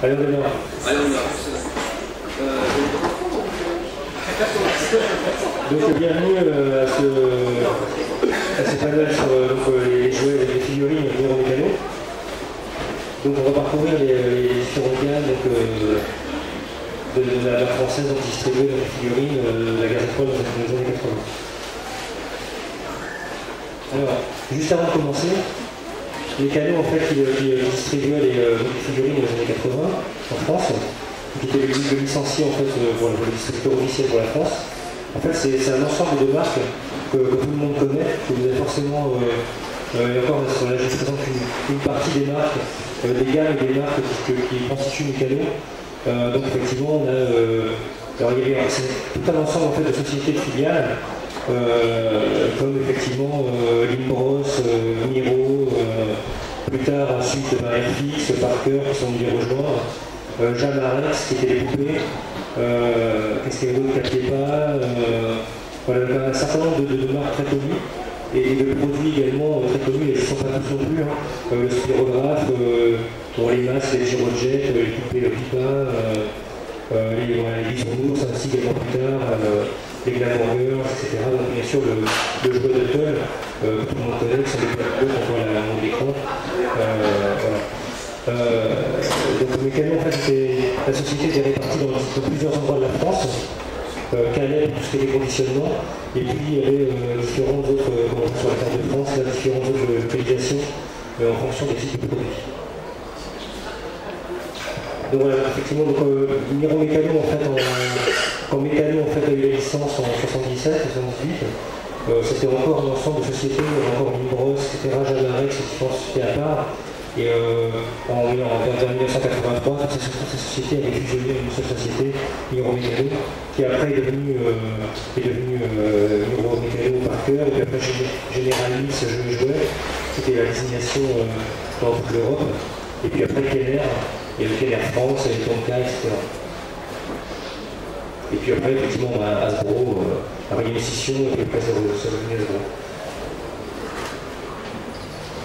Allez, on démarre. Allez, on démarre. Donc, bienvenue à ce panel sur les jouets et les figurines venir au Meccano. Donc, on va parcourir les différents gammes de la française ont distribué les figurines de la Guerre des Étoiles dans les années 80. Alors, juste avant de commencer, les canaux en fait qui distribuaient les figurines dans les années 80 en France, qui étaient les licenciés en fait pour les distributeurs officiels pour la France. En fait, c'est un ensemble de marques que tout le monde connaît, que vous avez forcément. Et encore, là, je vous présente une partie des marques, des gammes et des marques qui constituent les canaux. Donc effectivement, on a, alors, il y avait tout un ensemble en fait, de sociétés de filiales, comme effectivement Limboros, Miro, plus tard ensuite Marie-Fix, Parker qui sont venus rejoindre, Jadarex qui étaient les poupées, qu'est-ce qu'il y avait d'autre qui n'appelait pas, voilà, un certain nombre de marques très connues et de produits également très connus, et je ne pense pas tous non plus, hein, le Spirographe, pour les masques, les Gyrojets, les poupées, le pipa, les Bison-ours, ainsi qu'également plus tard, les Glauqueurs, etc. Donc bien sûr le jouet d'Apple, tout le monde connaît, c'est le Palitoy quand on voit la montre d'écran. Voilà. Donc le Meccano, en fait, la société était répartie dans plusieurs endroits de la France, Calais pour tout ce qui est les conditionnements, et puis il y avait différents autres, sur la carte de France, là, différentes autres localisations en fonction des types de produits. Donc voilà, effectivement, donc, Miro Meccano, en fait, quand Meccano en fait, a eu la licence en 77, 78, c'était encore un ensemble de sociétés, encore Limboros, etc., Jadarex, différentes sociétés à part, et en 1983, toutes ces sociétés avaient fusionné une seule société, Miro Meccano, qui après est devenu Miro Meccano Parker, et puis après Généralis, Jouet, c'était la désignation dans toute l'Europe, et puis après Kenner, il y avait Kenner France, il y avait Tonka, etc. Et puis après, effectivement, on a Hasbro, la réinitiation, et puis après, ça revenait Hasbro.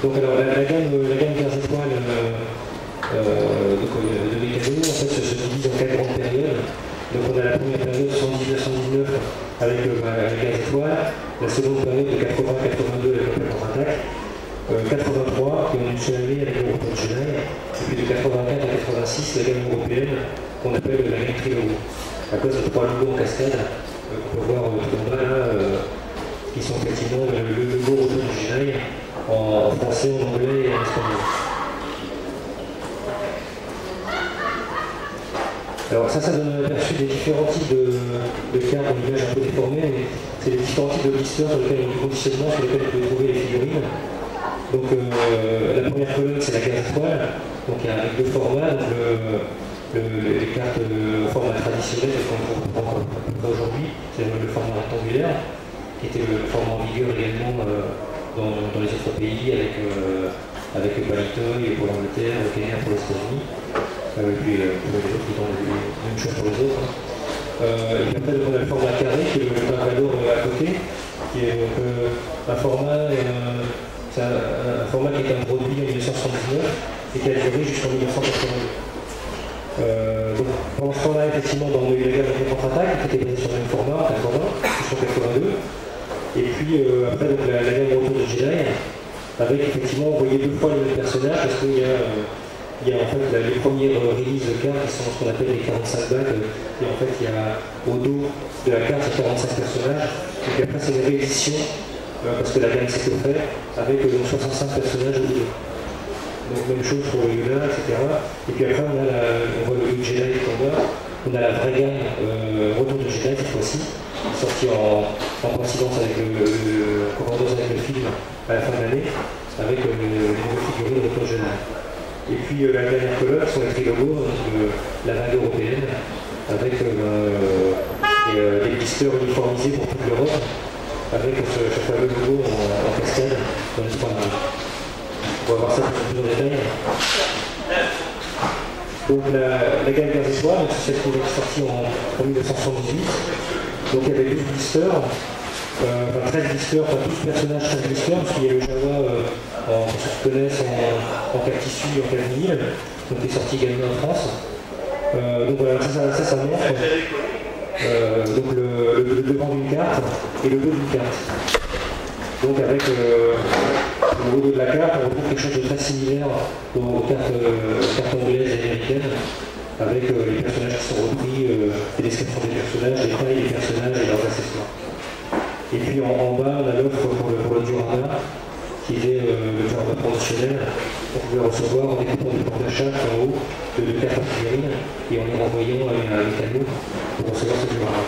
Donc, alors, la gamme 15 étoiles de Meccano, en fait, se divise en 4 grandes périodes. Donc, on a la première période 79 avec la 15 étoiles, la seconde période de 80-82 avec le Contre-Attaque. 83, qui ont une seule année avec le Retour du Jedi, et puis de 84 à 86, la gamme européenne qu'on appelle la gamme Trilogo, à cause de 3 logos en cascade, qu'on peut voir tout en bas là, qui sont effectivement le logo Retour du Jedi en français, en anglais et en espagnol. Alors ça donne un aperçu des différents types de cartes, on l'image un peu déformée, mais c'est les différents types de blisters sur lesquels il y a du conditionnement, sur lesquels vous pouvez trouver les figurines. Donc la première colonne c'est la carte étoile, donc il y a deux formats, donc les cartes au format traditionnel qu'on reprend aujourd'hui, c'est le format rectangulaire, qui était le format en vigueur également dans les autres pays, avec le Palitoy pour l'Angleterre, le Kenner pour les États-Unis, et puis les autres qui ont la même chose pour les autres. Et puis après on a le format carré qui est le Parcador à côté, qui est donc un format. C'est un format qui est un produit en 1979 et qui a duré jusqu'en 1982. Pendant ce temps-là, effectivement, dans le guerre de Contre-Attaque, qui était basé sur le même format, en 80, jusqu'en 82. Et puis après, donc, la guerre Retour du Jedi, avec effectivement, on voyait deux fois le même personnage, parce qu'il y a en fait les premières releases de cartes, qui sont ce qu'on appelle les 45 bacs, et en fait, il y a au dos de la carte, il y a 45 personnages, et puis après, c'est une réédition. Parce que la gamme s'est offerte avec 65 personnages au milieu. Donc même chose pour le Yoda, etc. Et puis après on voit le Jedi en bas, on a la vraie gamme Retour du Jedi cette fois-ci, sortie en coïncidence avec le film à la fin de l'année, avec les nouvelles figurines de Retour du Jedi. Et puis la dernière couleur, sont les Trilogo, la vague européenne, avec des blisters uniformisés pour toute l'Europe, avec ce fameux logo en cascade dans l'espoir. On va voir ça plus en détail. Donc la gamme Guerre des Étoiles, c'est celle qui est sortie en 1978. Donc il y avait 12 blisters, enfin 13 blisters, enfin 12 personnages, 13 blisters, parce qu'il y a le Jawa pour ceux qui connaissent, en quel tissu, en quel vinyle, donc qui est sorti également en France. Donc voilà, ça montre donc le devant d'une carte et le dos d'une carte. Donc avec le logo de la carte, on retrouve quelque chose de très similaire aux cartes anglaises et américaines, avec les personnages qui sont repris, les descriptions des personnages, les tailles des personnages et leurs accessoires. Et puis en bas, on a l'offre pour le Durama, qui est le format promotionnel. On pouvait recevoir en découpant du porte-achat en haut de cartes figurines et en les renvoyant à un Meccano pour recevoir ce Durama.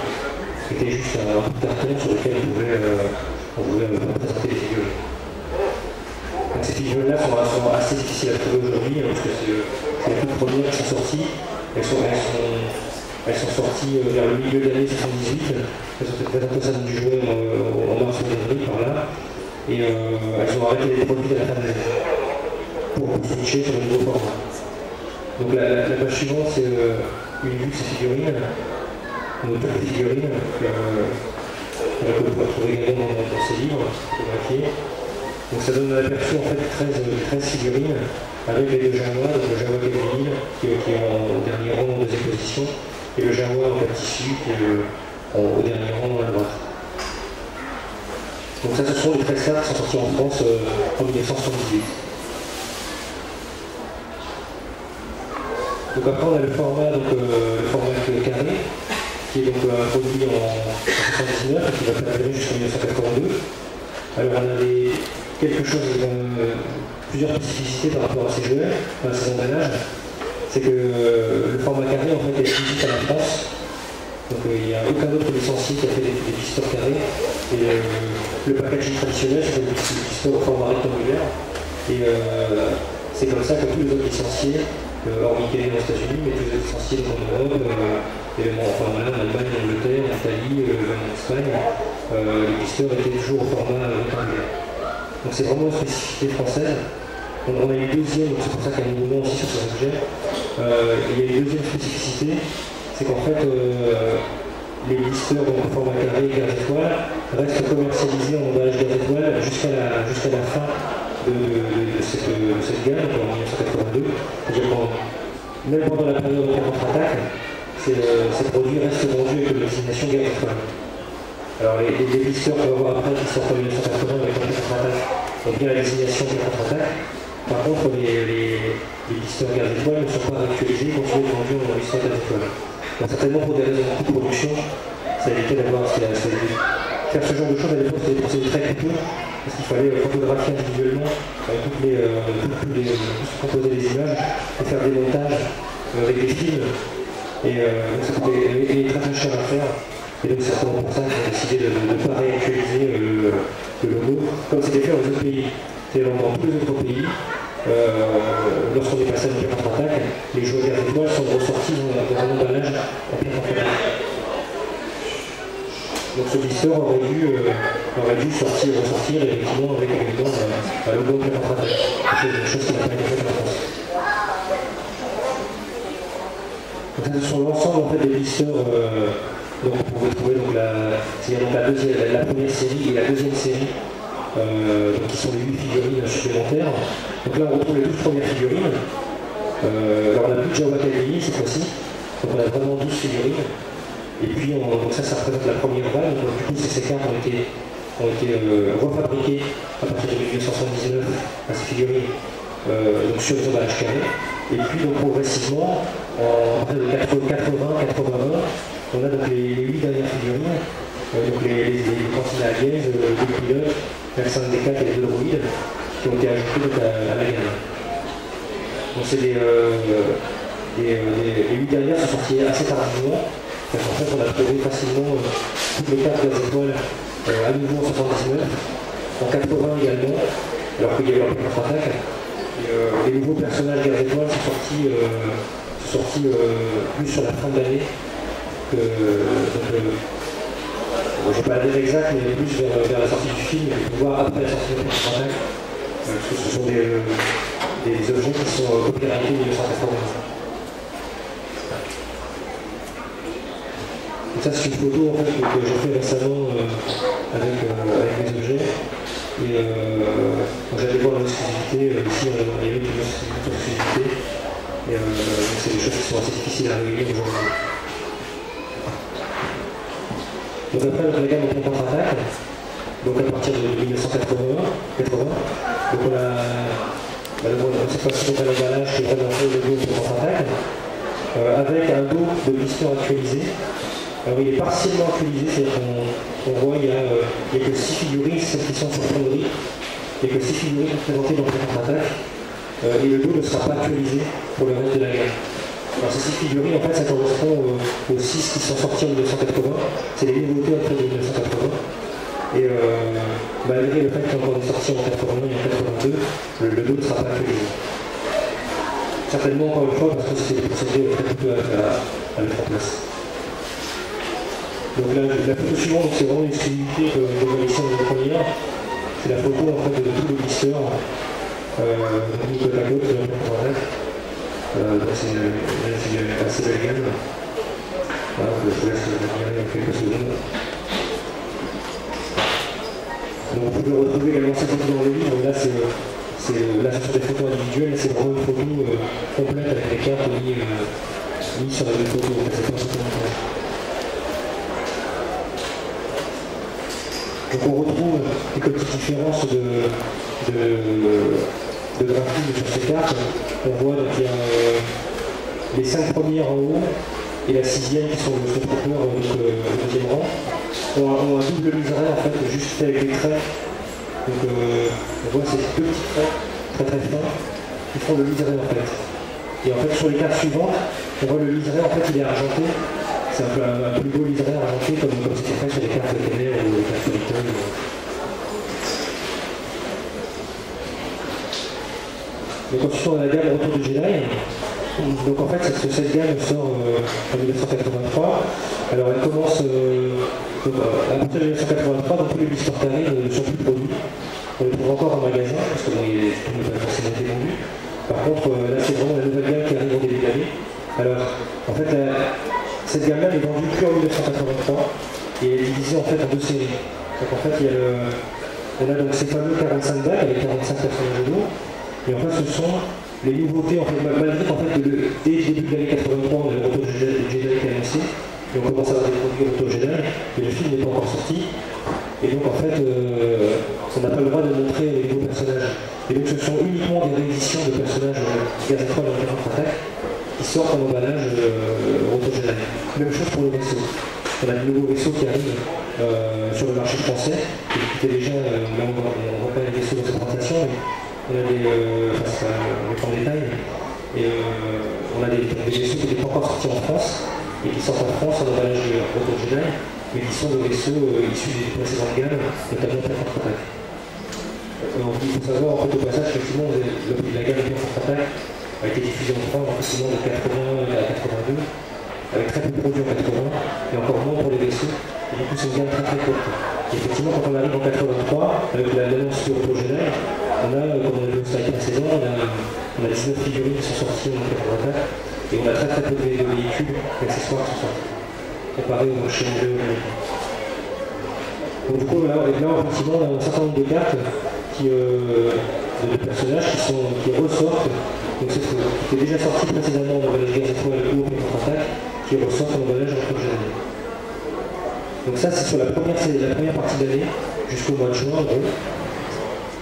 C'était juste un carton sur lequel on pouvait présenter les figurines. Donc ces figurines-là sont assez difficiles à trouver aujourd'hui, hein, parce que c'est les toutes premières qui sont sorties. Elles sont sorties vers le milieu de l'année 78. Elles sont présentées au salon du jouet en mars ou avril, par là. Et elles ont arrêté les produits à la fin de l'année pour switcher sur le nouveau format. Donc la page suivante, c'est une vue de ces figurines, une autre figurine. Que vous pouvez trouver également dans ces livres, photographiés. Donc ça donne un aperçu en fait 13 figurines avec les deux Jawas, donc le Jawa Gabriel qui est au dernier rang en deuxième position, et le Jawa en tissu qui est au dernier rang à droite. Donc ça, ce sont les 13 cartes qui sont sorties en France en 1978. Donc après on a le format carré, qui est donc un produit en 1979 et qui va perdurer jusqu'en 1982. Alors on a plusieurs spécificités par rapport à ces jouets, à ce bandage. C'est que le format carré en fait est exclusif à la France. Donc il n'y a aucun autre licencié qui a fait des pisteurs carrés. Et le packaging traditionnel, c'est des pisteurs au format rectangulaire. Et c'est comme ça que tous les autres licenciés, hormis Kenner aux États-Unis, mais tous les autres licenciés dans l'Europe, en Allemagne, en Angleterre, en Italie, en Espagne, les pisteurs étaient toujours au format rectangulaire. Donc c'est vraiment une spécificité française. On a une deuxième, donc c'est pour ça qu'il y a un mouvement aussi sur ce sujet. Il y a une deuxième spécificité, c'est qu'en fait les pisteurs donc, au format carré et Guerre des Étoiles restent commercialisés en emballage Guerre des Étoiles jusqu'à la fin de cette gamme, en 1982. Même pendant la période de Contre-Attaque, ces produits restent vendus avec la destination Guerre des Étoiles. Alors les blisters qu'on va voir après qui sortent en 1980 avec la Contre-Attaque, donc bien la destination Guerre Contre-Attaque. Par contre, les blisters Guerre des Étoiles ne sont pas actualisés quand ils sont vendus en blisters Guerre des Étoiles. Donc certainement pour des raisons de coût de production, ça évitait d'avoir... Faire ce genre de choses à l'époque, c'était des procédés très coûteux, parce qu'il fallait photographier individuellement composer les images et faire des montages avec des films. Et très cher à faire, et donc c'est certainement pour ça qu'on a décidé de ne pas réactualiser le logo, comme c'était fait dans les autres pays. C'est-à-dire dans tous les autres pays, lorsqu'on est passé à la Contre-Attaque, les joueurs Guerre des Étoiles sont ressortis dans un emballage en plein Contre-Attaque. Donc ce blister aurait dû ressortir effectivement avec un logo de la Contre-Attaque. C'est une chose qui n'a pas été faite en France. Ce sont l'ensemble en fait, des blisters donc vous pouvez trouver donc, la première série et la deuxième série donc, qui sont les 8 figurines supplémentaires. Donc là on retrouve les 12 premières figurines. Alors on n'a plus de Java Calvini cette fois-ci, donc on a vraiment 12 figurines. Et puis donc ça représente la première vague. Donc du coup ces cartes ont été refabriquées à partir de 1979 à ces figurines donc, sur les emballages carrés. Et puis donc progressivement, en 80-81, on a donc les 8 dernières figurines, donc les cantines à liège, les pilotes, l'accent des 4 et les 2 droïdes, qui ont été ajoutés donc, à la gamme. Donc c'est les 8 dernières sont sorties assez tardivement, parce qu'en fait on a trouvé facilement toutes les cartes des étoiles à nouveau en 79, en 80 également, alors qu'il y a eu un peu de Contre-Attaque. Les nouveaux personnages Guerre des Étoiles sont sortis plus sur la fin de l'année que... je n'ai pas la date exacte, mais plus vers la sortie du film, et pouvoir après la sortie de Contre-Attaque, parce que ce sont des objets qui sont copyrightés en 1980. Ça c'est une photo en fait, que j'ai fait récemment avec mes objets. Et donc j'allais voir l'exclusivité, ici il y avait une exclusivité. Et donc c'est des choses qui sont assez difficiles à réunir aujourd'hui. Donc après notre gamme de Contre-Attaque, donc à partir de 1980, donc on a cette fois-ci un emballage qui est vraiment le logo de Contre-Attaque, avec un dos de blister actualisé. Alors il est partiellement actualisé, c'est-à-dire qu'on voit qu'il n'y a, que 6 figurines, celles qui sont sur fonderie, il n'y a que 6 figurines présentées dans le Contre-Attaque, et le dos ne sera pas actualisé pour le reste de la gamme. Alors ces 6 figurines, en fait, ça correspond aux 6 qui sont sortis en 1980, c'est les nouveautés après 1980, et malgré le fait qu'il y a encore des sorties en 81 et en 82, le dos ne sera pas actualisé. Certainement encore une fois, parce que c'est des procédés très coûteux à mettre en place. Donc la photo suivante, c'est vraiment une exclusivité de l'élection de la première. C'est la photo en fait de tout le blister, du côte à côte, de la Contre-Attaque. Donc c'est une assez belle gamme. Voilà, je vous laisse admirer dans quelques secondes. Donc vous pouvez retrouver également cette photo dans le livre. Là c'est sur des photos individuelles, c'est vraiment une photo complète avec les cartes mises sur la même photo. Donc, c'est pas tout le Donc on retrouve les petites différences de graphisme sur ces cartes. On voit donc il y a les 5 premières en haut et la 6e qui sont le Snowtroopers donc au 2e rang. On a un double liseré en fait juste fait avec les traits. Donc on voit ces deux petits traits très fins qui font le liseré en fait. Et en fait sur les cartes suivantes, on voit le liseré en fait il est argenté. C'est un peu un plus beau liseré argenté comme c'était fait sur les cartes de Kenner ou les cartes Palitoy. Donc ensuite on a la gamme Retour du Jedi. Donc en fait cette gamme sort en 1983. Alors elle commence à partir de 1983 dans tous les blisters carrés ne sont plus produits. On les trouve encore en magasin parce que bon, tout n'est pas forcément été vendu. Par contre là c'est vraiment la nouvelle gamme qui arrive au début de l'année. Alors en fait cette gamme-là n'est vendue plus en 1983 et elle est divisée en fait en 2 séries. Donc en fait, il y a donc ces fameux 45 bacs avec 45 personnages de dos. Et en fait, ce sont les nouveautés, en fait, malgré qu'en fait, dès le début de l'année 83, on a le Retour du Jedi qui est annoncé. Et on commence à avoir des produits Retour du Jedi, mais le film n'est pas encore sorti. Et donc en fait, on n'a pas le droit de montrer les nouveaux personnages. Et donc ce sont uniquement des rééditions de personnages Guerre des Étoiles dans Contre-Attaque qui sortent en emballage Retour du Jedi. Même chose pour les vaisseaux. On a de nouveaux vaisseaux qui arrivent sur le marché français. Écoutez déjà, là on voit pas les vaisseaux dans cette présentation, mais on a des. Enfin, ça, on les prend en détail. Et on a des vaisseaux qui n'étaient pas encore sortis en France et qui sortent en France en emballage Retour du Jedi, mais qui sont des vaisseaux issus des précédentes gammes, notamment de la Contre-Attaque. Il faut savoir en fait au passage effectivement la gamme de la Contre-Attaque a été diffusée en France effectivement de 80 à 82, avec très peu de produits en 80, et encore moins pour les vaisseaux, et du coup c'est une gamme très courte. Et effectivement quand on arrive en 83, avec l'annonce du Retour du Jedi, on a, comme on a vu au slide précédent, on a 19 figurines qui sont sorties en 84, et on a très peu de véhicules d'accessoires qui sont sortis, comparé au marché mondial. Donc du coup là effectivement on a un certain nombre de cartes de personnages qui ressortent. Donc c'est ce qui était déjà sorti précédemment dans l'emballage Guerre des Étoiles ou Contre-Attaque, qui ressort en emballage en Retour du Jedi. Donc ça c'est sur la première partie de l'année, jusqu'au mois de juin en gros.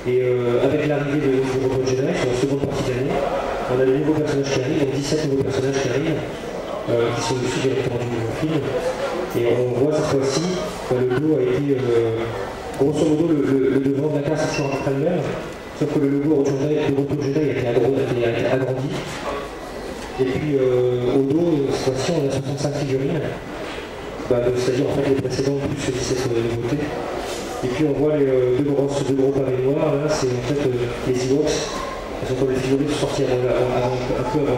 Et avec l'arrivée du Retour du Jedi, sur la seconde partie de l'année, on a de nouveaux personnages qui arrivent, donc 17 nouveaux personnages qui arrivent, qui sont issus directement du nouveau film. Et on voit cette fois-ci, le dos a été, grosso modo le devant de la carte c'est toujours le même. Sauf que le logo Retour du Jedi a été agrandi. Et puis au dos, cette fois-ci, on a 65 figurines. C'est-à-dire en fait les précédents plus 17 nouveautés. Et puis on voit les deux gros pavés noirs, là c'est en fait les Z-Works. Elles sont comme les figurines qui sont sorties un peu avant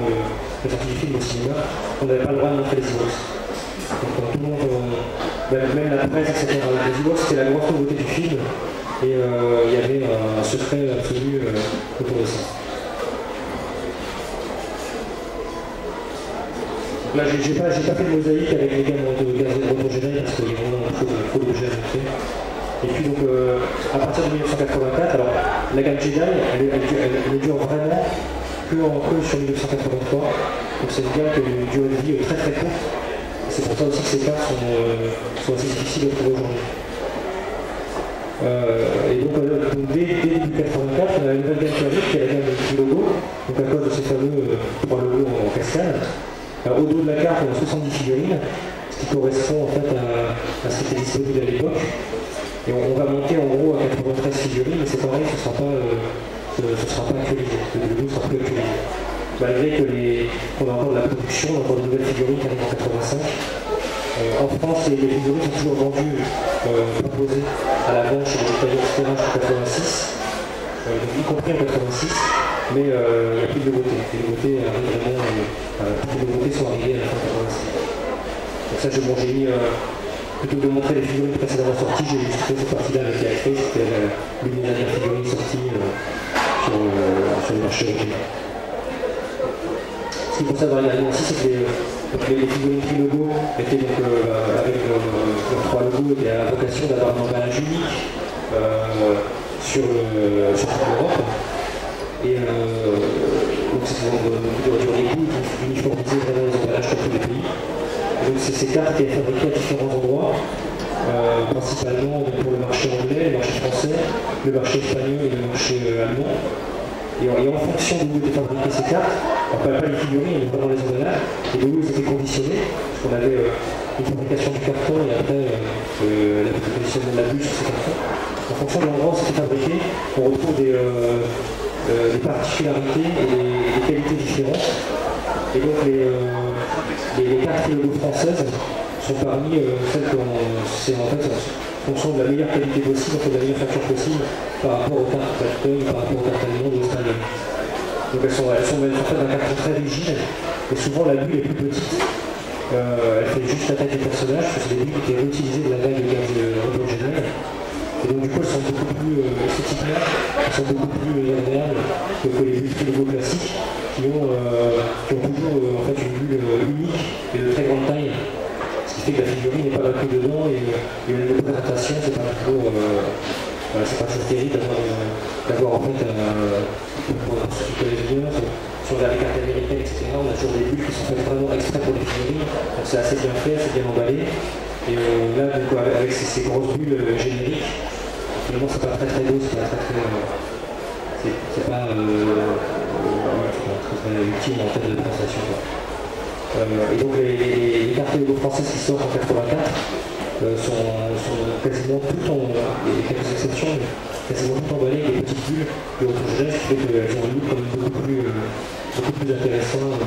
la sortie du film au cinéma. On n'avait pas le droit de montrer les Z-Works. Donc quand tout le monde, même la presse, etc. Les Z-Works c'était la grosse nouveauté du film. Et il y avait un secret absolu autour de ça. Donc là, j'ai pas fait de mosaïque avec les gammes de Retour du Jedi parce qu'il y a vraiment trop d'objets à montrer. Et puis donc, à partir de 1984, alors la gamme Jedi, elle dure vraiment que sur 1983. Donc c'est une gamme qui a une durée de vie très très courte. C'est pour ça aussi que ces cartes sont assez difficiles à trouver aujourd'hui. Et donc, dès 1984, on a une nouvelle gamme qui arrive, qui est la gamme de Trilogo, donc à cause de ces fameux trois logos en cascade. Au dos de la carte, on a 70 figurines, ce qui correspond en fait à ce qui était disponible à l'époque. Et on va monter en gros à 93 figurines, mais c'est pareil, ce ne sera pas actualisé, le logo ne sera plus actualisé. Malgré qu'on a encore de la production, on a encore de nouvelles figurines qui arrivent en 85. En France, les figurines sont toujours vendues, proposées à la vente chez les tailleurs de terrain en 86, y compris en 86, mais il n'y a plus de nouveautés. Les nouveautés arrivent vraiment, toutes les nouveautés sont arrivées à la fin de 86. Donc ça, j'ai mis, plutôt que de montrer les figurines précédemment sorties, j'ai illustré cette partie-là avec la crise, c'était l'une des dernières figurines sorties sur le marché original. Ce qu'il faut savoir également aussi, c'est que les figurines Trilogo étaient donc, avec leurs trois logos, étaient à la vocation d'avoir un emballage unique sur toute l'Europe. Et donc c'est des coûts qui uniformisaient vraiment les emballages sur tous les pays. Et donc ces cartes étaient fabriquées à différents endroits, principalement pour le marché anglais, le marché français, le marché espagnol et le marché allemand. Et en fonction de où étaient fabriquées ces cartes, pas les figurines, mais vraiment les emballages, et de où ils étaient conditionnés, parce qu'on avait une fabrication du carton et après la positionnement de la bulle sur ces cartons. En fonction de l'endroit où c'était fabriqué, on retrouve des particularités et des qualités différentes. Et donc les cartes Trilogo françaises sont parmi celles en fonction de la meilleure qualité possible, de la meilleure facture possible par rapport aux cartes Palitoy, par rapport aux cartes allemandes et australiennes. Donc elles sont faites d'un carton très rigide et souvent la bulle est plus petite. Elle fait juste la taille du personnage, parce que c'est des bulles qui étaient réutilisées de la vague de garde de Retour du Jedi. Et donc du coup elles sont beaucoup plus esthétiquement, elles sont beaucoup plus agréables que les bulles Trilogo classiques qui ont toujours en fait une bulle unique et de très grande taille. Ce qui fait que la figurine n'est pas inclue dedans et une représentation, c'est pas toujours terrible d'avoir en fait pour les juniors, sur les cartes américaines, etc. On a toujours des bulles qui sont faites vraiment exprès pour les figurines, donc c'est assez bien fait, c'est bien emballé. Et là, donc, avec ces grosses bulles génériques, finalement c'est pas très très beau, c'est pas très très... c'est pas très utile en termes de présentation. Et donc les cartes Trilogo françaises qui sortent en 84 sont quasiment toutes emballées avec des petites bulles de Retour du Jedi, ce qui fait qu'elles ont une look beaucoup plus intéressant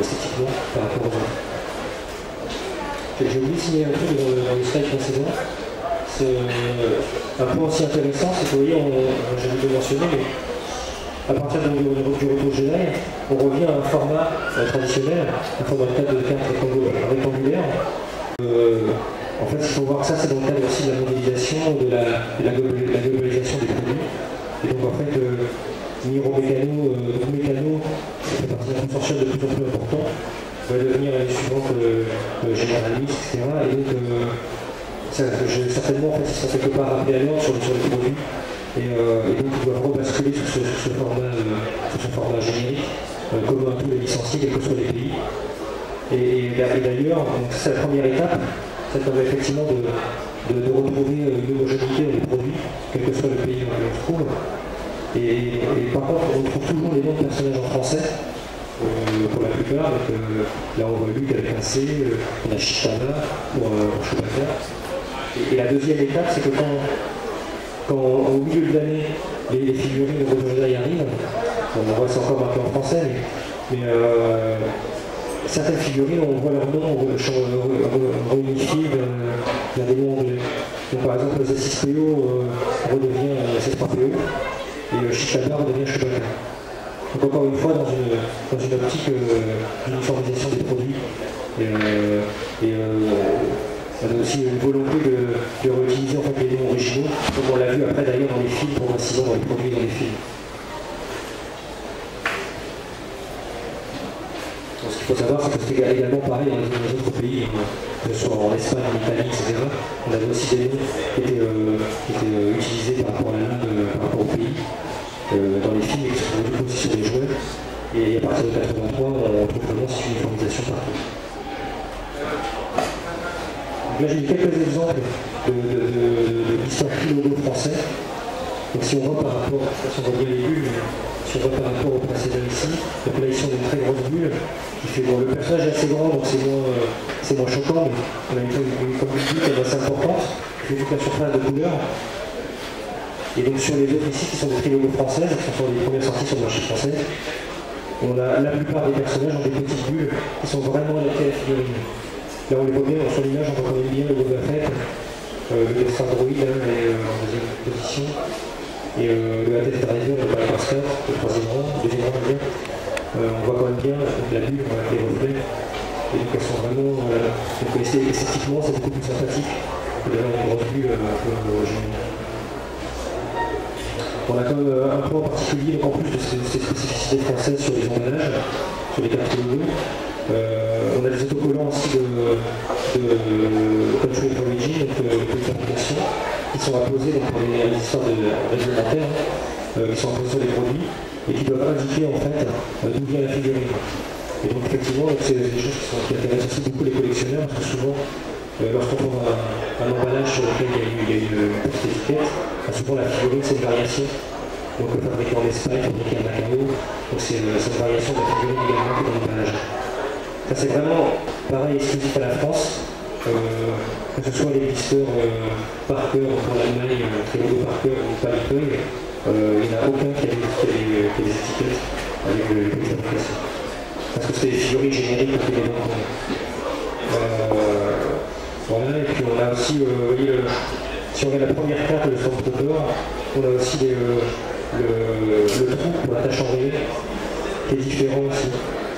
esthétiquement par rapport aux autres. J'ai oublié de signaler un truc dans le slide précédent. Un point aussi intéressant, c'est que vous voyez, j'ai oublié de mentionner, mais à partir du Retour du Jedi, on revient à un format traditionnel, un format de cartes rectangulaires. En fait, il faut voir que ça, c'est dans le cadre aussi de la modélisation, de la globalisation des produits. Et donc, en fait, Miro Meccano, qui fait partie d'un consortium de plus en plus important, va devenir l'année suivante généraliste, etc. Et donc, certainement, en fait, ils sont quelque part rappelés à l'ordre sur les produits. Et donc ils doivent rebasculer sur ce format générique, commun à tous les licenciés, quels que soient les pays. Et d'ailleurs, c'est la première étape, ça permet effectivement de retrouver une homogénéité dans les produits, quel que soit le pays où on se trouve. Et par contre, on retrouve toujours les noms de personnages en français, pour la plupart. Donc, là on voit Luc avec un C, on a Chitana pour Chewbacca. Et la deuxième étape, c'est que quand au milieu de l'année, les figurines de Retour du Jedi arrivent, on voit ça encore marqué en français, mais certaines figurines, on voit leur nom réunifié d'un des noms anglais. Donc par exemple, le Z3PO redevient C3PO et Chitana redevient Chewbacca. Donc encore une fois, dans une optique d'uniformisation des produits. On a aussi une volonté de réutiliser en fait les noms originaux, comme on l'a vu après d'ailleurs dans les films, progressivement dans les produits dans les films. Ce qu'il faut savoir, c'est que c'était également pareil dans d'autres pays, que ce soit en Espagne, en Italie, etc. On avait aussi des noms qui étaient utilisés par rapport à la langue, par rapport au pays, dans les films, et qui sont beaucoup aussi sur les jouets. Et à partir de 1983, on trouve vraiment cette uniformisation partout. Là, j'ai quelques exemples de l'histoire Trilogo français. Donc, si on voit par rapport, si on voit bien les bulles, si on voit par rapport au précédent ici, donc là, ils sont des très grosses bulles qui fait bon, le personnage est assez grand, donc c'est moins choquant, mais on a une communauté assez importante, qui fait toute la surface de couleurs. Et donc, sur les autres ici, qui sont des Trilogos françaises, qui sont les premières sorties sur le marché français, on a la plupart des personnages ont des petites bulles qui sont vraiment adaptées à la figurine. Là, on les voit bien sur l'image, on reconnaît bien le Boba Fett, le Destra Droid, en deuxième position, et le Hadith Driver, le Palitoy, le troisième rang, le deuxième rang, on voit quand même bien la bulle, on a les reflets, et donc elles sont vraiment, donc esthétiquement, c'est beaucoup plus sympathique que d'avoir une grosse bulle On a quand même un point en particulier, en plus de ces spécificités françaises sur les emballages, sur les cartes de l'eau. On a des autocollants aussi de Country Ecology, donc de fabrication, qui sont apposés donc, pour les histoires de réglementaires, qui sont apposés sur les produits, et qui doivent indiquer en fait d'où vient la figurine. Et donc effectivement, c'est des choses qui intéressent aussi beaucoup les collectionneurs, parce que souvent, lorsqu'on prend un emballage sur lequel il y a une petite étiquette, souvent la figurine c'est une variation. Donc fabriqué en Espagne, fabriqué à Meccano, donc c'est une variation de la figurine également dans l'emballage. Ça c'est vraiment pareil exclusif à la France, que ce soit les blisters Parker, en Allemagne, Trilogo Parker ou Palitoy, il n'y en a aucun qui a des étiquettes avec le petit fabrication. Parce que c'est des figurines génériques que les gens voilà, et puis on a aussi, si on regarde la première carte de Transporteur, on a aussi le trou pour la tâche enrayée, qui est différent aussi,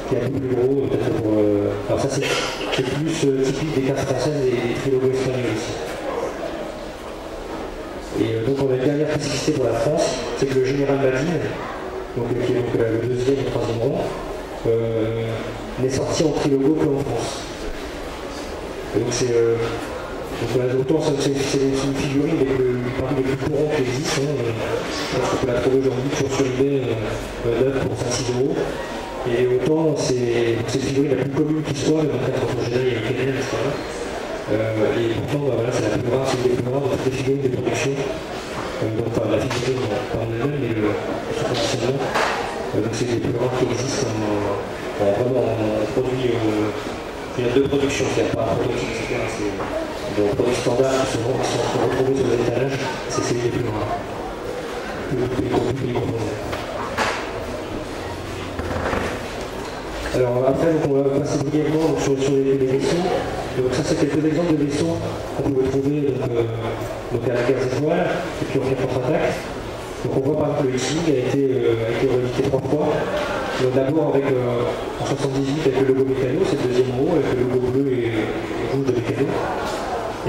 qui est un peu plus gros, peut-être pour... Alors ça c'est plus typique des cartes françaises et des trilogos espagnols aussi. Et donc on a une dernière spécificité pour la France, c'est que le général Madine, qui est le deuxième et le troisième rang, n'est sorti en trilogo qu'en France. Et donc c'est... autant c'est une figurine parmi les plus courants qui existent, parce qu'on peut la trouver aujourd'hui toujours sur eBay, 9 pour 5-6 €, et autant c'est une figurine la plus commune qui soit, le 24 Retour du Jedi, il y a le Kenner, etc. Et pourtant voilà, c'est la plus rare, c'est une des plus rares de toutes les figurines de production, donc enfin, la figurine par elle-même et le conditionnement, donc c'est une des plus rares qui existent vraiment en produit. Il y a deux productions, c'est-à-dire pas un prototype, etc. C'est des produits standards qui sont retrouvés sur les étalages, c'est celui des plus rares. Alors après, donc, on va passer brièvement sur les vaisseaux. Donc ça, c'est quelques exemples de vaisseaux qu'on peut trouver donc, à la Guerre des Étoiles, et puis on fait Contre-Attaque. Donc on voit par exemple le X-Wing a été réédité 3 fois. D'abord en 78 avec le logo Meccano, c'est le deuxième euro, avec le logo bleu et rouge de Meccano.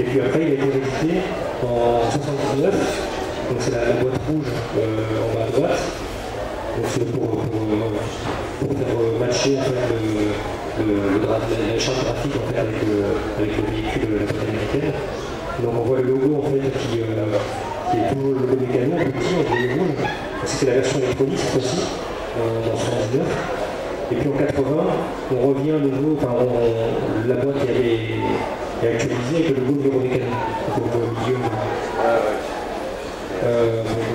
Et puis après il a été réédité en 79, donc c'est la boîte rouge en bas à droite. Donc c'est pour faire matcher en fait, la charte graphique en fait, avec le véhicule de la boîte américaine. Donc on voit le logo en fait qui est toujours le logo Meccano, le petit, en bleu et rouge. C'est la version électronique cette fois-ci. Dans 79. Et puis en 80, on revient à nouveau, enfin la boîte qui avait actualisé avec le logo de Miro des Canons, au milieu.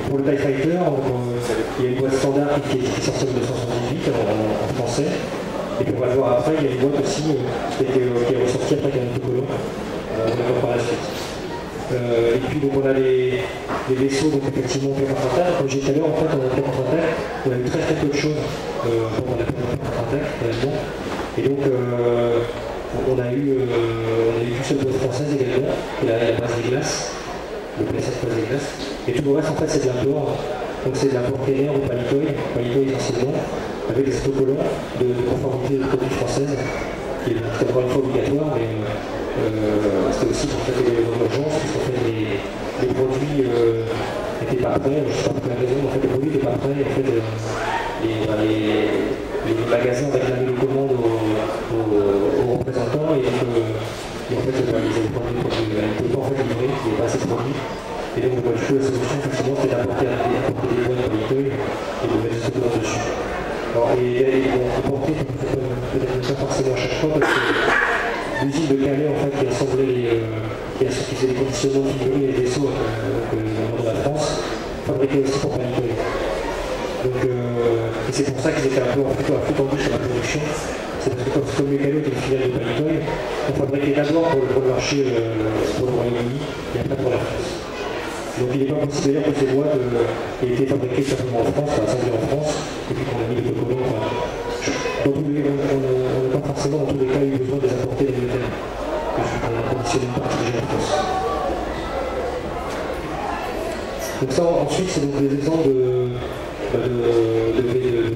Pour le TIE Fighter, il y a une boîte standard qui est sortie en 1978 en français. Et puis on va le voir après, il y a une boîte aussi qui est ressortie après qu'un autocollant. On va le voir par la suite. Et puis donc on a les vaisseaux donc effectivement Contre-Attaque. Comme j'ai dit tout à l'heure, en fait on a Contre-Attaque, on a eu très peu de choses pendant la Contre-Attaque réellement. Et donc on a eu une seule boîte française également, et la base des glaces, le plastique base des glaces. Et tout le reste en fait c'est de l'import, donc c'est de l'import Kenner ou Palitoy essentiellement, avec des autocollants de conformité de produits françaises, qui est encore une fois obligatoire, mais c'était aussi pour faire des urgences, parce qu'en fait les produits n'étaient pas prêts, je ne sais pas pour quelle raison, mais en fait les produits n'étaient pas prêts, en fait les magasins réclamaient les commandes procéder à chaque fois parce que les îles de Calais en fait qui assemblaient les qui faisaient les conditionnements figurés et les vaisseaux de la France fabriquaient aussi pour Palitoy. Donc et c'est pour ça qu'ils étaient un peu plutôt à foutre en bouche sur la production. C'est parce que comme le Meccano était une filiale de Palitoy, on fabriquait d'abord pour le gros marché pour le Royaume-Uni et après pour la France. Donc il n'est pas possible d'ailleurs que ces boîtes aient été fabriquées simplement en France, enfin assemblées en France, et puis qu'on a mis les deux communs. Dans tous les cas, on n'a pas forcément dans tous les cas eu besoin de les apporter des métaux, parce qu'on a conditionné une partie déjà en France. Donc ça ensuite c'est donc des exemples de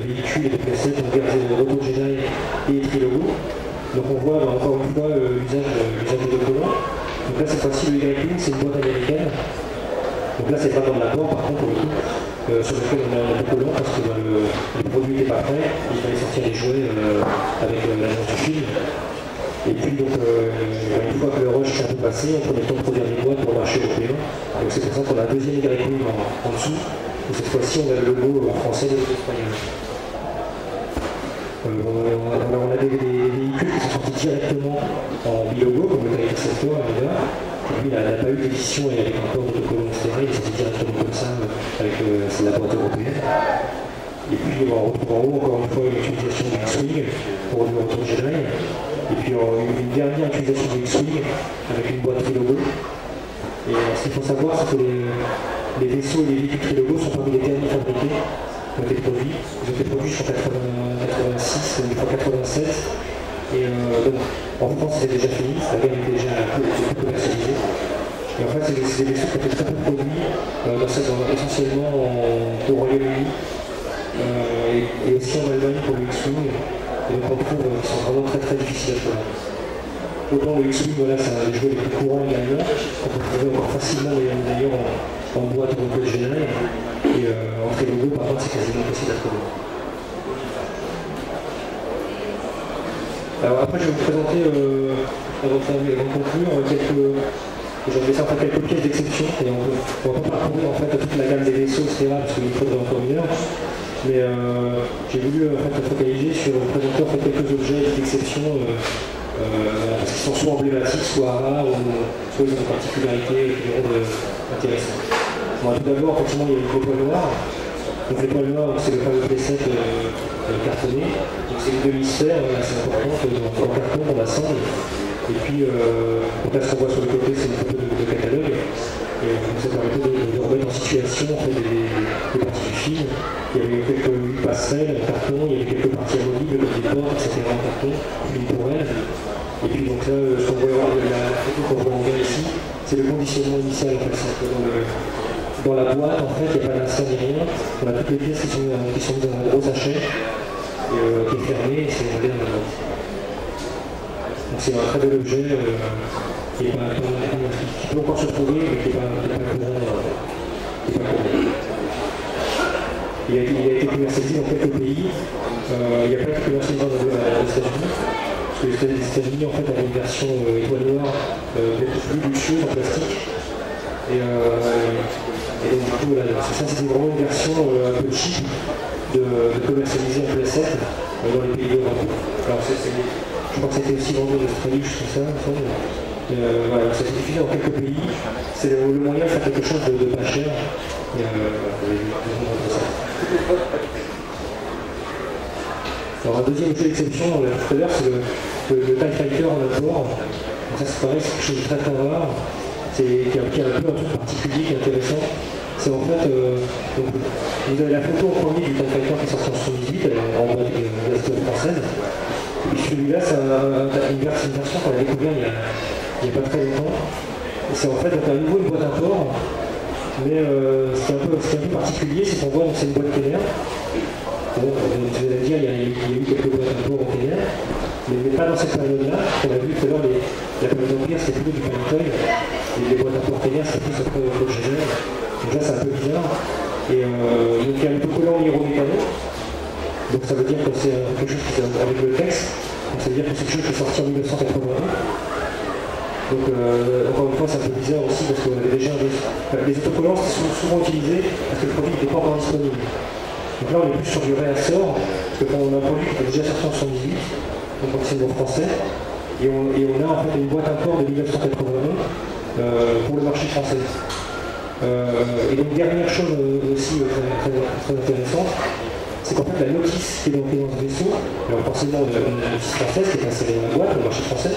véhicules et de cassettes, on regarde Retour du Jedi et Trilogo. Donc on voit encore une fois l'usage des deux communs. Donc là cette fois-ci le Y-Wing c'est une boîte américaine. Donc là c'est pas dans la porte, par contre, sur le fait qu'on a un peu collant parce que le produit n'était pas prêt, il fallait sortir les jouets avec l'agence du film. Et puis donc une fois que le rush est passé, on prenait le temps de produire des boîtes pour le marché européen. Donc c'est pour ça qu'on a un deuxième Y-Wing en dessous, et cette fois-ci on a le logo en français et en espagnol. On a des véhicules qui sont sortis directement en bilogo, comme le TIE Fighter, lui, il n'a pas eu d'édition et avec un port d'autocollant, etc. Il s'est directement comme ça avec la boîte européenne. Et puis on retrouve en haut encore une fois une utilisation du X-Wing pour le Retour du Jedi. Et puis une dernière utilisation du X-Wing avec une boîte Trilogo. Et ce qu'il faut savoir, c'est que les vaisseaux et les véhicules Trilogo sont parmi les derniers fabriqués, qui ont été produits. Ils ont été produits jusqu'en 86, une fois 87. Et donc, en France, c'était déjà fini, la gamme était déjà un peu commercialisée. Et en fait, c'est des vaisseaux qui étaient très peu produits, essentiellement au Royaume-Uni, et aussi en Allemagne pour le X-Wing. Et donc, on trouve qu'ils sont vraiment très difficiles à trouver. Autant le X-Wing, voilà, c'est un des jouets les plus courants également, qu'on peut trouver encore facilement d'ailleurs en boîte ou en boîte générale. Et en Trilogo, par contre, c'est quasiment impossible à trouver. Alors après je vais vous présenter, avant de conclure, quelques pièces d'exception et on va pas parcourir en fait toute la gamme des vaisseaux, etc. parce qu'il faudrait encore une heure. Mais j'ai voulu en fait, focaliser sur présenter en fait, quelques objets d'exception qui sont soit emblématiques, soit rares, soit ils ont des particularités qui rendent intéressantes. Bon, tout d'abord, forcément, il y a l'étoile noire. Donc l'étoile noire, c'est le fameux P7 cartonné. Donc c'est une demi-sphère, c'est important, en carton, on assemble. Et puis, donc là, ce qu'on voit sur le côté, c'est une photo de catalogue. Et ça permettait de remettre en situation en fait, des parties du film. Il y avait quelques passerelles en carton, il y avait quelques parties amovibles, comme des portes, etc. en carton, une pour elle. Et puis donc là, ce qu'on voit la photo qu'on voit en bas ici, c'est le conditionnement initial en fait. Dans la boîte, en fait, il n'y a pas d'insert ni rien. On a toutes les pièces qui sont dans un gros sachet, qui est fermé et c'est enlevé dans la boîte. Donc c'est un très bel objet qui peut encore se trouver, mais qui n'est pas courant. Il a été commercialisé dans quelques pays. Il n'y a pas été commercialisé dans les États-Unis. Parce que les États-Unis, en fait, avaient une version étoile noire, plus luxueuse en plastique. Et donc, du coup, ça c'était vraiment une version un peu cheap de commercialiser en PS7 dans les pays d'Europe. Alors, je crois que c'était aussi vendu en Australie, je sais ça. Voilà, ça s'est diffusé dans quelques pays. C'est le moyen de faire quelque chose de pas cher. Alors, un deuxième jeu d'exception, on l'a vu tout à l'heure, c'est le TIE Fighter en apport. Ça, c'est pareil, c'est quelque chose de très rare. Qui a un peu un truc particulier qui est intéressant, c'est en fait, donc, vous avez la photo en premier du TIE Fighter qui est sorti en 78, en bas de la story française, et celui-là c'est une version qu'on a découvert il n'y a pas très longtemps, c'est en fait donc, à nouveau une boîte à port, mais ce qui est un peu particulier c'est qu'on voit donc c'est une boîte Kenner, donc je vais dire il y a eu quelques boîtes à port en Kenner, mais pas dans cette période-là, on a vu tout à l'heure la période d'empire c'était plutôt du Palitoy. Et les boîtes à port Kenner, c'est plus après le projet. Donc là, c'est un peu bizarre. Et donc il y a un peu collant en Miro Meccano. Donc ça veut dire que c'est quelque chose qui est avec le texte. Donc ça veut dire que c'est quelque chose qui est sorti en 1981. Donc encore une fois, c'est un peu bizarre aussi parce qu'on avait déjà les autocollants sont souvent utilisés parce que le produit n'était pas encore disponible. Donc là, on est plus sur du réassort. Parce que quand on a un produit qui est déjà sorti en 78, donc on enseigne en français, et on a en fait une boîte import de 1991 pour le marché français. Et donc dernière chose aussi très intéressante, c'est qu'en fait la notice qui est montée dans ce vaisseau, alors forcément une notice française qui est installée dans la boîte, le marché français,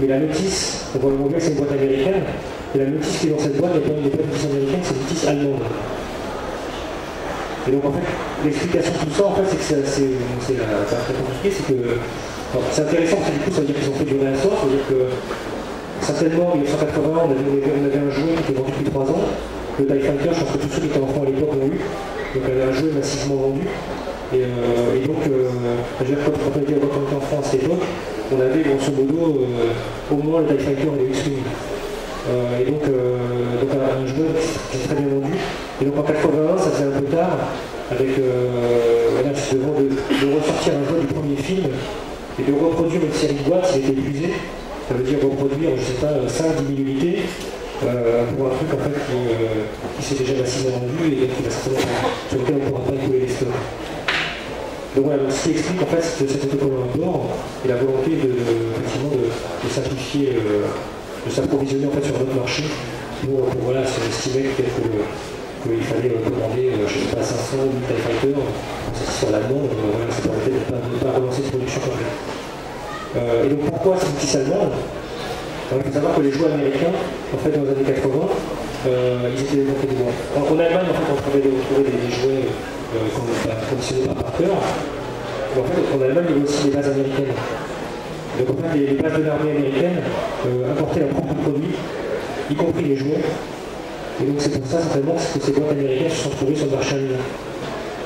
mais la notice, on voit bien que c'est une boîte américaine, et la notice qui est dans cette boîte n'est pas une notice américaine, c'est une notice allemande. Et donc en fait, l'explication de tout ça, en fait, c'est que c'est très compliqué, c'est que... C'est intéressant parce que du coup, ça veut dire qu'ils ont fait durer la sorte, ça veut dire que... Certainement, en 1980, on avait un jouet qui était vendu depuis 3 ans, le TIE Fighter, je pense que tous ceux qui étaient enfants à l'époque l'ont eu, donc on avait un jouet massivement vendu, et donc, quand on était en France à l'époque, on avait grosso modo au moins le TIE Fighter et le X-Wing. Et donc un jeu qui est très bien vendu. Et donc en 81, ça fait un peu tard, avec justement de ressortir un jeu du premier film et de reproduire une série de boîtes qui était épuisée. Ça veut dire reproduire, je sais pas, 5-10 000 unités pour un truc en fait qui s'est déjà massivement vendu et qui va sur lequel on ne pourra pas écouler les stocks. Donc voilà, donc, ce qui explique en fait cet autocollant à bord et la volonté de simplifier. De s'approvisionner en fait sur notre marché pour voilà, s'estimer peut-être qu'il fallait commander, je ne sais pas, 500 ou 1000 TIE Fighter, sur l'allemand, voilà, ça permettait de ne pas relancer de production quand même. Et donc pourquoi ces petits allemands? Il faut savoir que les joueurs américains, en fait, dans les années 80, ils étaient développés des mois. En Allemagne, en fait, on pouvait retrouver des jouets conditionnés par Parker. En fait, en Allemagne, il y avait aussi des bases américaines. Donc en fait, les bases de l'armée américaine apportaient leur propre produit, y compris les jouets. Et donc c'est pour ça certainement que ces boîtes américaines se sont trouvées sur le marché américain.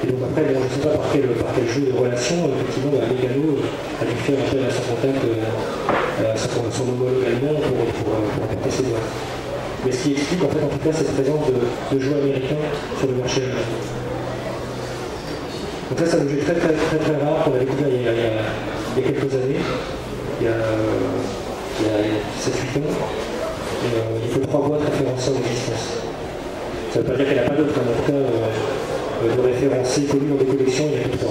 Et donc après, bon, je ne sais pas par quel jeu de relation, effectivement, Meccano a dû faire appel à son contact, son homologue allemand pour apporter ces boîtes. Mais ce qui explique en fait en tout cas cette présence de jouets américains sur le marché américain. Donc ça c'est un objet très rare qu'on a découvert il y a quelques années. Il y a 7-8 ans, il faut 3 boîtes référencées en existence. Ça ne veut pas dire qu'il n'y en a pas d'autres, en tout cas, de référencés connus dans des collections, il n'y a que 3.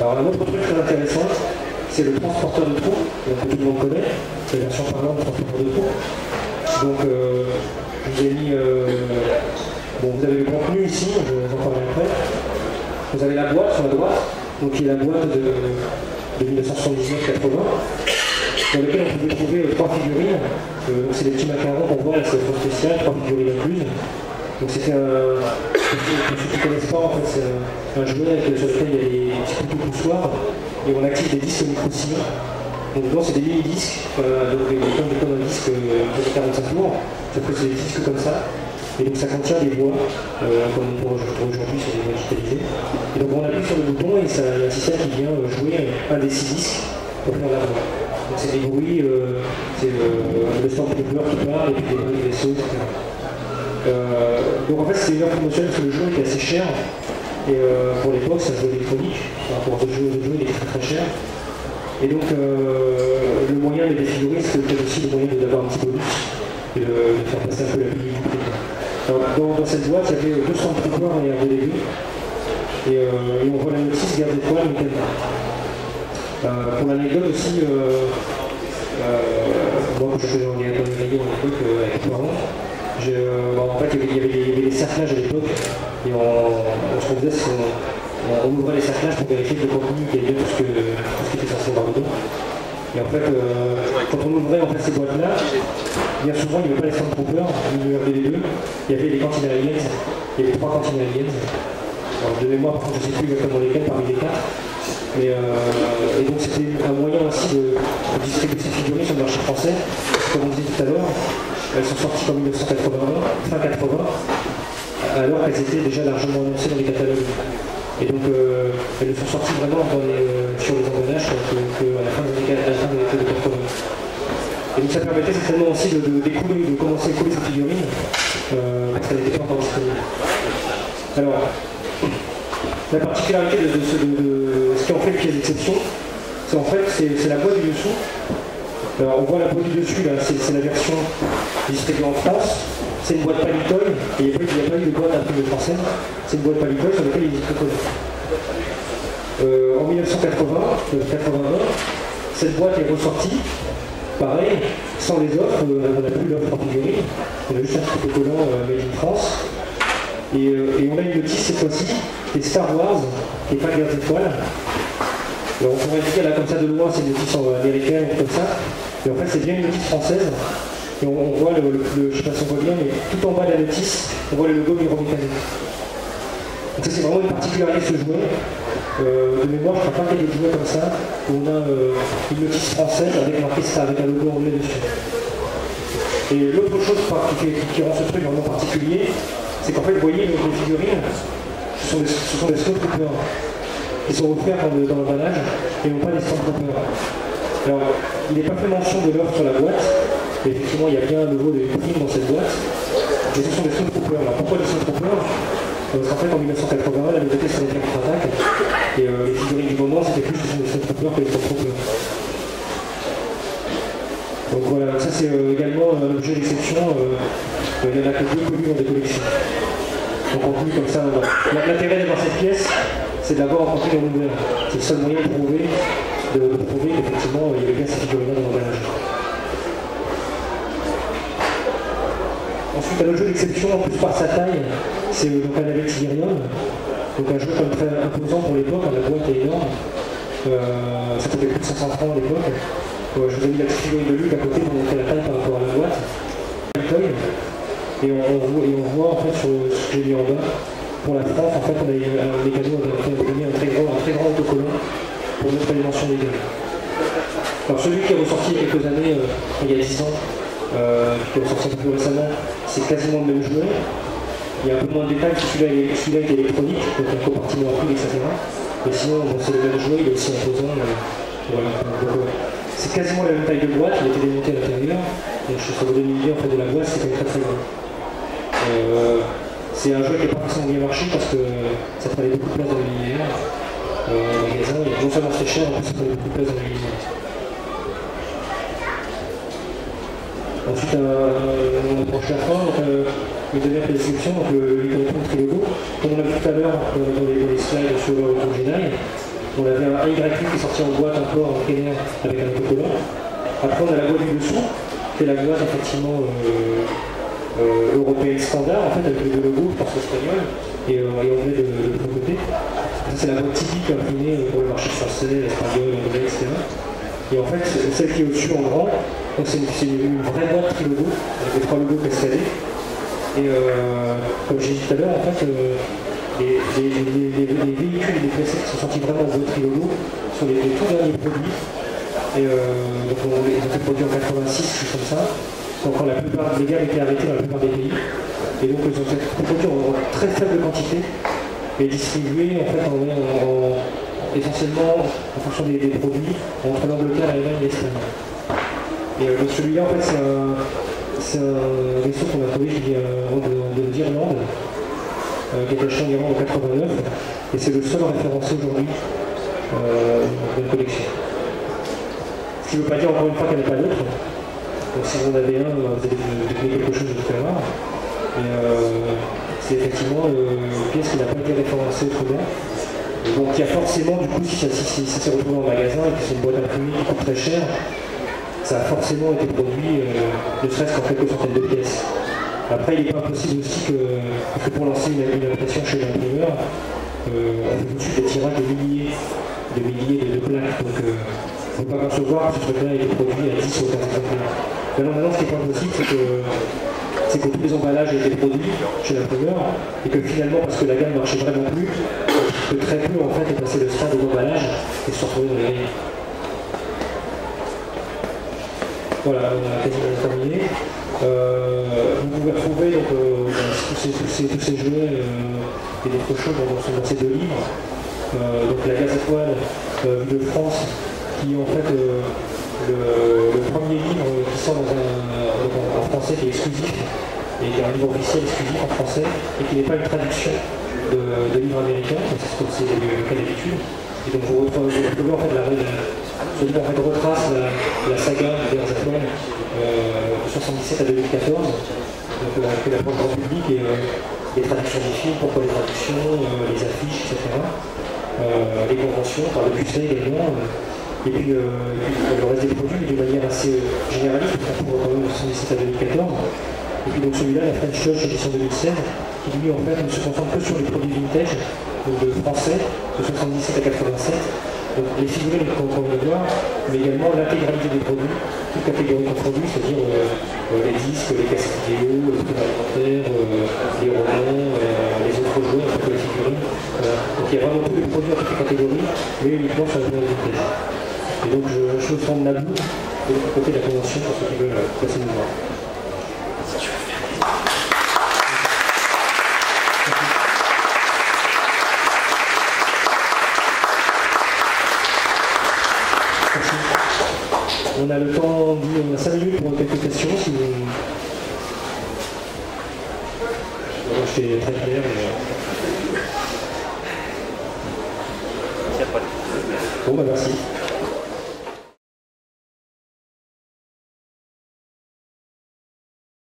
Alors un autre truc très intéressant, c'est le transporteur de trou, que tout le monde connaît, c'est la version parlante du transporteur de trou. Donc je vous ai mis... bon, vous avez le contenu ici, je vais vous en parler après. Vous avez la boîte sur la droite. Donc il y a la boîte de 1979-80, dans laquelle on pouvait trouver 3 figurines. C'est des petits macarons qu'on voit, c'est trop spécial, 3 figurines incluses. Donc c'était un... Pour ceux qui ne connaissent pas, en fait, c'est un jouet sur lequel il y a des petits couteaux poussoirs, et on active des disques micro-sillons. Donc dedans c'est des mini-disques, comme un disque de 45 tours, sauf que c'est des disques comme ça. Et donc ça contient des voix, comme on peut retrouver aujourd'hui sur les voix digitalisées. Et donc on appuie sur le bouton et il y a un système qui vient jouer un des 6 disques pour faire la voix. Donc c'est des bruits, c'est le Stormtrooper qui parle et puis des bruits de vaisseaux, etc. Donc en fait c'est une heure promotionnelle parce que le jeu était assez cher. Et pour l'époque c'est un jeu électronique, par rapport aux jeux il est très cher. Et donc le moyen de les figurer c'est peut-être aussi le moyen d'avoir un petit bonus et de faire passer un peu la vie. Alors, dans cette boîte, il y avait 200 troupeurs et un délégué. Et on voit la notice Guerre des Étoiles, mais Kenner. Pour l'anecdote aussi, moi quand je faisais en guerre de l'époque avec mes parents, en fait il y avait des cerclages à l'époque. Et ce qu'on faisait, c'est qu'on ouvrait les cerclages pour vérifier que le contenu qu'il y avait bien tout ce qui était censé avoir dedans. Et en fait, quand on ouvrait en fait, ces boîtes-là, bien souvent, il n'y avait pas les Snowtroopers, il y avait les deux, il y avait les cantines aliens, il y avait 3 cantines aliens. Alors, de mémoire, par contre, je ne sais plus exactement lesquelles parmi les 4. Et donc, c'était un moyen aussi de distribuer ces figurines sur le marché français. Comme on disait tout à l'heure, elles sont sorties en 1981, fin 80, alors qu'elles étaient déjà largement annoncées dans les catalogues. Et donc, elles sont sorties vraiment sur les emballages à la fin des années 80. Et donc, ça permettait certainement aussi de commencer à écouler ces figurines, parce qu'elles n'étaient pas encore disponibles. Alors, la particularité de ce qui en fait pièce d'exception, c'est en fait c'est la boîte du dessous. Alors, on voit la boîte du dessus, là, c'est la version distribuée en France. C'est une boîte Palitoy, et il n'y a pas eu de boîte imprimée française, c'est une boîte Palitoy sur laquelle il est très connu. En 1980, cette boîte est ressortie, pareil, sans les offres, on n'a plus l'offre en figurine, on a juste un petit peu collant Made in France, et on a une notice cette fois-ci, et Star Wars, et pas Guerre des Étoiles. Alors on pourrait dire là comme ça de loin, c'est une notice américaine ou comme ça, mais en fait c'est bien une notice française, et on voit, je ne sais pas si on voit bien, mais tout en bas de la notice, on voit le logo Miro. Donc ça c'est vraiment une particularité de ce jouet. De mémoire, je ne crois pas qu'il y ait des jouets comme ça, où on a une notice française avec marqué ça, avec un logo anglais dessus. Et l'autre chose qui rend ce truc vraiment particulier, c'est qu'en fait, vous voyez, les figurines, ce sont des Snowtroopers, qui sont offerts dans le vannage, et non pas des Stormtroopers. Alors, il n'est pas fait mention de l'offre sur la boîte, mais effectivement, il y a bien un logo des primes dans cette boîte, mais ce sont des Snowtroopers. Alors, pourquoi des Snowtroopers? Parce qu'en fait, en 1981, la nouveauté c'était les Contre-Attaque, et les figurines du moment, c'était plus les Snowtroopers que les Stormtroopers. Donc voilà, ça c'est également un objet d'exception, il y en a que deux connus dans des collections. Donc en plus, comme ça, l'intérêt d'avoir cette pièce, c'est d'avoir rencontré les nouvelles. C'est le seul moyen de prouver qu'effectivement, il y avait bien ces figurines dans l'emballage. Ensuite, un autre jeu d'exception, en plus par sa taille, c'est le Canave Sirium, donc un jeu comme très imposant pour l'époque, la boîte est énorme, ça coûtait plus de 500 francs à l'époque. Je vous ai mis la petite figurine de Luc à côté pour montrer la taille par rapport à la boîte, Palitoy, et on voit en fait sur ce que j'ai mis en bas, pour la France, en fait on a des cadeaux, on a mis un très grand autocollant pour mettre les mentions légales. Alors celui qui est ressorti il y a quelques années, il y a 10 ans, qui est ressorti un peu plus récemment, c'est quasiment le même jouet. Il y a un peu moins de détails, celui-là est électronique, donc un compartiment à prix, etc. Mais sinon, bon, c'est le même jouet, il est aussi imposant. Voilà. C'est quasiment la même taille de boîte, il a été démonté à l'intérieur. Donc ça vous donne une idée en fait, de la boîte, c'est quand même très grand. C'est un jouet qui n'est pas forcément bien marché parce que ça prenait beaucoup de place dans le linéaire. Dans le magasin, non seulement c'est cher, en plus ça prenait beaucoup de place dans le linéaire. Ensuite, on approche la fin. Les dernières descriptions, donc l'icône Trilogo, comme on a vu tout à l'heure dans les slides sur le Retour du Jedi, on avait un Y qui est sorti en boîte encore en Kenner avec un autocollant. Après on a la boîte du dessous, qui est la boîte effectivement européenne standard, en fait, avec le logo, je pense espagnol, et anglais de l'autre côté. Ça c'est la boîte typique inclinée pour le marché français, espagnol, anglais, etc. Et en fait, celle qui est au-dessus en grand, c'est une vraie boîte Trilogo, avec les trois logos cascadés. Et comme j'ai dit tout à l'heure, en fait, les véhicules et les cassettes qui sont sortis vraiment de Trilogo sont les tout derniers produits. Et donc ils ont été produits en 86, quelque chose comme ça. Donc quand la plupart des gammes étaient arrêtées dans la plupart des pays. Et donc ils ont été produits en très faible quantité et distribués en fait essentiellement en fonction des produits entre l'Angleterre, l'Allemagne et l'Espagne. Et donc celui-là, en fait, c'est un vaisseau qu'on a trouvé d'Irlande, qui est acheté en Irlande en 89, et c'est le seul référencé aujourd'hui dans la collection. Ce qui ne veut pas dire encore une fois qu'il n'y en a pas d'autres. Donc si vous en avez un, vous allez découvrir quelque chose de différent. Mais c'est effectivement une pièce qui n'a pas été référencée autrement. Donc il y a forcément, du coup, si ça s'est retrouvé en magasin et que c'est une boîte imprimée qui coûte très cher, ça a forcément été produit, ne serait-ce qu'en quelques centaines de pièces. Après, il n'est pas impossible aussi que pour lancer une impression chez l'imprimeur, on fait tout de suite des tirages de milliers de plaques. Donc, il ne faut pas concevoir que ce truc-là a été produit à 10 ou 15 exemplaires. Maintenant, ce qui n'est pas impossible, c'est que tous les emballages étaient produits chez l'imprimeur, et que finalement, parce que la gamme ne marchait vraiment plus, que très peu, en fait, est passé le stade de l'emballage et se retrouver dans les rayons. Voilà, on a quasiment terminé. Vous pouvez retrouver donc, tous ces jouets et des proches dans ces deux livres. Donc la Guerre des Étoiles de France, qui est en fait le premier livre qui sort en français, qui est exclusif, et qui est un livre officiel exclusif en français, et qui n'est pas une traduction de livres américains, comme c'est le cas d'habitude. Et donc vous retrouvez en fait ce livre en fait, retrace la saga des Guerres des Étoiles de 1977 à 2014, donc avec la grande public et les traductions des films, pourquoi les traductions, les affiches, etc. les conventions, par le budget également, et puis le reste des produits, d'une manière assez généraliste, on couvre quand même 1917 à 2014. Et puis donc celui-là, la French Touch, édition 2016, qui lui en fait ne se concentre que sur les produits vintage, donc de français, de 77 à 87. Donc les figurines qu'on peut voir, mais également l'intégralité des produits, toutes catégories de produits, c'est-à-dire les disques, les cassettes vidéo, les trucs alimentaires, les romans, les autres jeux, un peu les figurines. Donc il y a vraiment tous les produits à toutes les catégories, mais uniquement sur la zone vintage. Et donc je suis au fond de Naboo, de l'autre côté de la convention, pour ceux qui veulent passer nous voir. On a le temps, on a 5 minutes pour quelques questions. Si vous... Je suis très clair. Mais... Bon, bah merci.